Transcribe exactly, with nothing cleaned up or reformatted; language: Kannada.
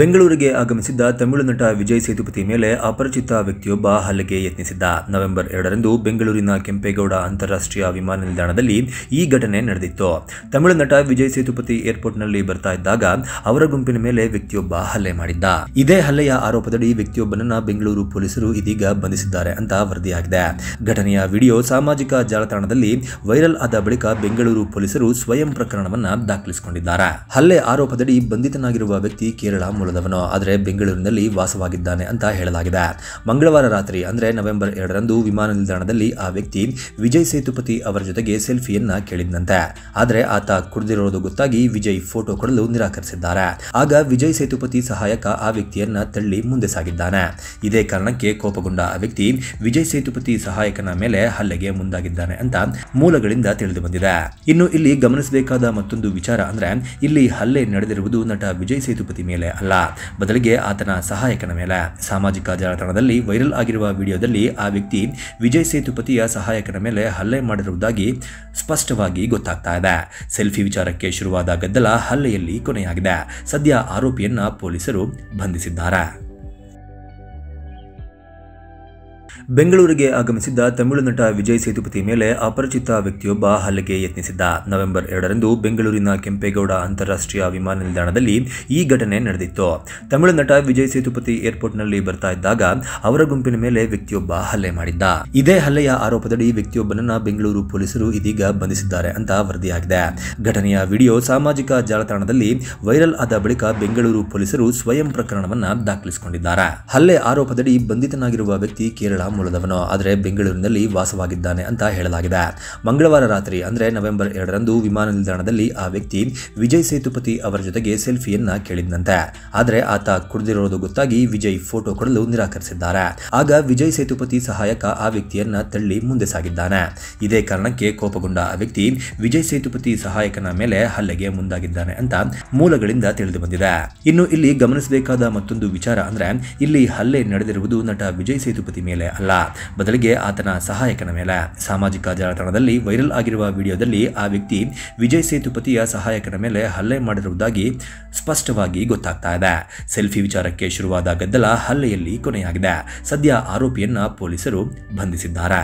ಬೆಂಗಳೂರಿಗೆ ಆಗಮಿಸಿದ್ದ ತಮಿಳು ನಟ ವಿಜಯ್ ಸೇತುಪತಿ ಮೇಲೆ ಅಪರಿಚಿತ ವ್ಯಕ್ತಿಯೊಬ್ಬ ಹಲ್ಲೆಗೆ ಯತ್ನಿಸಿದ್ದ. ನವೆಂಬರ್ ಎರಡರಂದು ಬೆಂಗಳೂರಿನ ಕೆಂಪೇಗೌಡ ಅಂತಾರಾಷ್ಟ್ರೀಯ ವಿಮಾನ ನಿಲ್ದಾಣದಲ್ಲಿ ಈ ಘಟನೆ ನಡೆದಿತ್ತು. ತಮಿಳು ನಟ ವಿಜಯ್ ಸೇತುಪತಿ ಏರ್ಪೋರ್ಟ್ನಲ್ಲಿ ಬರ್ತಾ ಇದ್ದಾಗ ಅವರ ಗುಂಪಿನ ಮೇಲೆ ವ್ಯಕ್ತಿಯೊಬ್ಬ ಹಲ್ಲೆ ಮಾಡಿದ್ದ. ಇದೇ ಹಲ್ಲೆಯ ಆರೋಪದಡಿ ವ್ಯಕ್ತಿಯೊಬ್ಬನನ್ನ ಬೆಂಗಳೂರು ಪೊಲೀಸರು ಇದೀಗ ಬಂಧಿಸಿದ್ದಾರೆ ಅಂತ ವರದಿಯಾಗಿದೆ. ಘಟನೆಯ ವಿಡಿಯೋ ಸಾಮಾಜಿಕ ಜಾಲತಾಣದಲ್ಲಿ ವೈರಲ್ ಆದ ಬಳಿಕ ಬೆಂಗಳೂರು ಪೊಲೀಸರು ಸ್ವಯಂ ಪ್ರಕರಣವನ್ನ ದಾಖಲಿಸಿಕೊಂಡಿದ್ದಾರೆ. ಹಲ್ಲೆ ಆರೋಪದಡಿ ಬಂಧಿತನಾಗಿರುವ ವ್ಯಕ್ತಿ ಕೇರಳ ಮೂಲದವನು, ಆದರೆ ಬೆಂಗಳೂರಿನಲ್ಲಿ ವಾಸವಾಗಿದ್ದಾನೆ ಅಂತ ಹೇಳಲಾಗಿದೆ. ಮಂಗಳವಾರ ರಾತ್ರಿ ಅಂದ್ರೆ ನವೆಂಬರ್ ಎರಡರಂದು ವಿಮಾನ ನಿಲ್ದಾಣದಲ್ಲಿ ಆ ವ್ಯಕ್ತಿ ವಿಜಯ್ ಸೇತುಪತಿ ಅವರ ಜೊತೆಗೆ ಸೆಲ್ಫಿಯನ್ನ ಕೇಳಿದ್ನಂತೆ. ಆದರೆ ಆತ ಕುಡಿದಿರೋದು ಗೊತ್ತಾಗಿ ವಿಜಯ್ ಫೋಟೋ ಕೊಡಲು ನಿರಾಕರಿಸಿದ್ದಾರೆ. ಆಗ ವಿಜಯ್ ಸೇತುಪತಿ ಸಹಾಯಕ ಆ ವ್ಯಕ್ತಿಯನ್ನ ತಳ್ಳಿ ಮುಂದೆ ಸಾಗಿದ್ದಾನೆ. ಇದೇ ಕಾರಣಕ್ಕೆ ಕೋಪಗೊಂಡ ಆ ವ್ಯಕ್ತಿ ವಿಜಯ್ ಸೇತುಪತಿ ಸಹಾಯಕನ ಮೇಲೆ ಹಲ್ಲೆಗೆ ಮುಂದಾಗಿದ್ದಾನೆ ಅಂತ ಮೂಲಗಳಿಂದ ತಿಳಿದು ಬಂದಿದೆ. ಇನ್ನು ಇಲ್ಲಿ ಗಮನಿಸಬೇಕಾದ ಮತ್ತೊಂದು ವಿಚಾರ ಅಂದ್ರೆ ಇಲ್ಲಿ ಹಲ್ಲೆ ನಡೆದಿರುವುದು ನಟ ವಿಜಯ್ ಸೇತುಪತಿ ಮೇಲೆ ಅಲ್ಲ, ಬದಲಿಗೆ ಆತನ ಸಹಾಯಕನ ಮೇಲೆ. ಸಾಮಾಜಿಕ ಜಾಲತಾಣದಲ್ಲಿ ವೈರಲ್ ಆಗಿರುವ ವಿಡಿಯೋದಲ್ಲಿ ಆ ವ್ಯಕ್ತಿ ವಿಜಯ್ ಸೇತುಪತಿಯ ಸಹಾಯಕನ ಮೇಲೆ ಹಲ್ಲೆ ಮಾಡಿರುವುದಾಗಿ ಸ್ಪಷ್ಟವಾಗಿ ಗೊತ್ತಾಗ್ತಾ ಇದೆ. ಸೆಲ್ಫಿ ವಿಚಾರಕ್ಕೆ ಶುರುವಾದ ಗದ್ದಲ ಹಲ್ಲೆಯಲ್ಲಿ ಕೊನೆಯಾಗಿದೆ. ಸದ್ಯ ಆರೋಪಿಯನ್ನ ಪೊಲೀಸರು ಬಂಧಿಸಿದ್ದಾರೆ. ಬೆಂಗಳೂರಿಗೆ ಆಗಮಿಸಿದ್ದ ತಮಿಳು ನಟ ವಿಜಯ್ ಸೇತುಪತಿ ಮೇಲೆ ಅಪರಿಚಿತ ವ್ಯಕ್ತಿಯೊಬ್ಬ ಹಲ್ಲೆಗೆ ಯತ್ನಿಸಿದ್ದ. ನವೆಂಬರ್ ಎರಡರಂದು ಬೆಂಗಳೂರಿನ ಕೆಂಪೇಗೌಡ ಅಂತಾರಾಷ್ಟ್ರೀಯ ವಿಮಾನ ನಿಲ್ದಾಣದಲ್ಲಿ ಈ ಘಟನೆ ನಡೆದಿತ್ತು. ತಮಿಳು ನಟ ವಿಜಯ್ ಸೇತುಪತಿ ಏರ್ಪೋರ್ಟ್ನಲ್ಲಿ ಬರ್ತಾ ಇದ್ದಾಗ ಅವರ ಗುಂಪಿನ ಮೇಲೆ ವ್ಯಕ್ತಿಯೊಬ್ಬ ಹಲ್ಲೆ ಮಾಡಿದ್ದ. ಇದೇ ಹಲ್ಲೆಯ ಆರೋಪದಡಿ ವ್ಯಕ್ತಿಯೊಬ್ಬನನ್ನ ಬೆಂಗಳೂರು ಪೊಲೀಸರು ಇದೀಗ ಬಂಧಿಸಿದ್ದಾರೆ ಅಂತ ವರದಿಯಾಗಿದೆ. ಘಟನೆಯ ವಿಡಿಯೋ ಸಾಮಾಜಿಕ ಜಾಲತಾಣದಲ್ಲಿ ವೈರಲ್ ಆದ ಬಳಿಕ ಬೆಂಗಳೂರು ಪೊಲೀಸರು ಸ್ವಯಂ ಪ್ರಕರಣವನ್ನ ದಾಖಲಿಸಿಕೊಂಡಿದ್ದಾರೆ. ಹಲ್ಲೆ ಆರೋಪದಡಿ ಬಂಧಿತನಾಗಿರುವ ವ್ಯಕ್ತಿ ಕೇರಳ ಮೂಲದವನು, ಆದರೆ ಬೆಂಗಳೂರಿನಲ್ಲಿ ವಾಸವಾಗಿದ್ದಾನೆ ಅಂತ ಹೇಳಲಾಗಿದೆ. ಮಂಗಳವಾರ ರಾತ್ರಿ ಅಂದ್ರೆ ನವೆಂಬರ್ ಎರಡರಂದು ವಿಮಾನ ನಿಲ್ದಾಣದಲ್ಲಿ ಆ ವ್ಯಕ್ತಿ ವಿಜಯ್ ಸೇತುಪತಿ ಅವರ ಜೊತೆಗೆ ಸೆಲ್ಫಿಯನ್ನ ಕೇಳಿದ್ನಂತೆ. ಆದರೆ ಆತ ಕುಡಿದಿರೋದು ಗೊತ್ತಾಗಿ ವಿಜಯ್ ಫೋಟೋ ಕೊಡಲು ನಿರಾಕರಿಸಿದ್ದಾರೆ. ಆಗ ವಿಜಯ್ ಸೇತುಪತಿ ಸಹಾಯಕ ಆ ವ್ಯಕ್ತಿಯನ್ನ ತಳ್ಳಿ ಮುಂದೆ ಸಾಗಿದ್ದಾನೆ. ಇದೇ ಕಾರಣಕ್ಕೆ ಕೋಪಗೊಂಡ ಆ ವ್ಯಕ್ತಿ ವಿಜಯ್ ಸೇತುಪತಿ ಸಹಾಯಕನ ಮೇಲೆ ಹಲ್ಲೆಗೆ ಮುಂದಾಗಿದ್ದಾನೆ ಅಂತ ಮೂಲಗಳಿಂದ ತಿಳಿದು ಬಂದಿದೆ. ಇನ್ನು ಇಲ್ಲಿ ಗಮನಿಸಬೇಕಾದ ಮತ್ತೊಂದು ವಿಚಾರ ಅಂದ್ರೆ ಇಲ್ಲಿ ಹಲ್ಲೆ ನಡೆದಿರುವುದು ನಟ ವಿಜಯ್ ಸೇತುಪತಿ ಮೇಲೆ ಅಲ್ಲ, ಬದಲಿಗೆ ಆತನ ಸಹಾಯಕನ ಮೇಲೆ. ಸಾಮಾಜಿಕ ಜಾಲತಾಣದಲ್ಲಿ ವೈರಲ್ ಆಗಿರುವ ವಿಡಿಯೋದಲ್ಲಿ ಆ ವ್ಯಕ್ತಿ ವಿಜಯ್ ಸೇತುಪತಿಯ ಸಹಾಯಕನ ಮೇಲೆ ಹಲ್ಲೆ ಮಾಡಿರುವುದಾಗಿ ಸ್ಪಷ್ಟವಾಗಿ ಗೊತ್ತಾಗ್ತಾ ಇದೆ. ಸೆಲ್ಫಿ ವಿಚಾರಕ್ಕೆ ಶುರುವಾದ ಗದ್ದಲ ಹಲ್ಲೆಯಲ್ಲಿ ಕೊನೆಯಾಗಿದೆ. ಸದ್ಯ ಆರೋಪಿಯನ್ನ ಪೊಲೀಸರು ಬಂಧಿಸಿದ್ದಾರೆ.